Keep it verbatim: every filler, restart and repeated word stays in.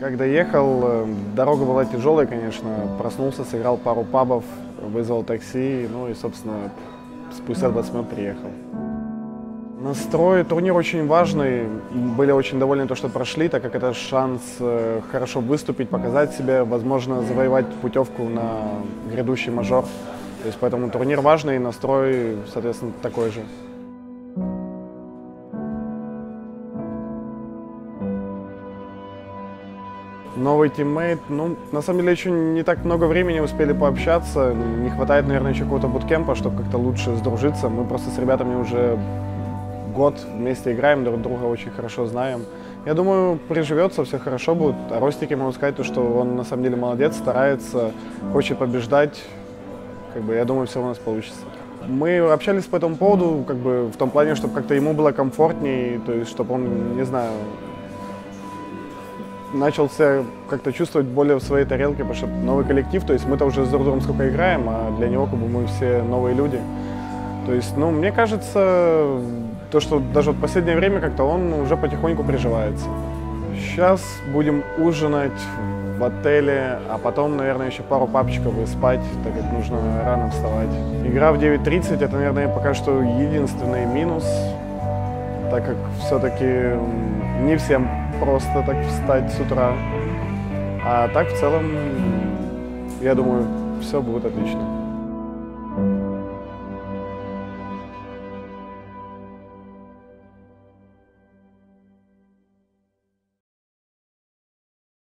Когда ехал, дорога была тяжелая, конечно. Проснулся, сыграл пару пабов, вызвал такси, ну и, собственно, спустя двадцать минут приехал. Настрой, турнир очень важный. Были очень довольны то, что прошли, так как это шанс хорошо выступить, показать себя, возможно, завоевать путевку на грядущий мажор. То есть поэтому турнир важный, настрой, соответственно, такой же. Новый тиммейт, ну, на самом деле, еще не так много времени успели пообщаться. Не хватает, наверное, еще какого-то буткемпа, чтобы как-то лучше сдружиться. Мы просто с ребятами уже год вместе играем, друг друга очень хорошо знаем. Я думаю, приживется, все хорошо будет. О Ростике могу сказать, что он на самом деле молодец, старается, хочет побеждать. Как бы, я думаю, все у нас получится. Мы общались по этому поводу, как бы, в том плане, чтобы как-то ему было комфортнее, то есть, чтобы он, не знаю, начал себя как-то чувствовать более в своей тарелке, потому что новый коллектив, то есть мы-то уже с друг другом сколько играем, а для него как бы мы все новые люди. То есть, ну, мне кажется, то, что даже в последнее время как-то он уже потихоньку приживается. Сейчас будем ужинать в отеле, а потом, наверное, еще пару папчиков и спать, так как нужно рано вставать. Игра в девять тридцать, это, наверное, пока что единственный минус, так как все-таки не всем просто так встать с утра. А так, в целом, я думаю, все будет отлично.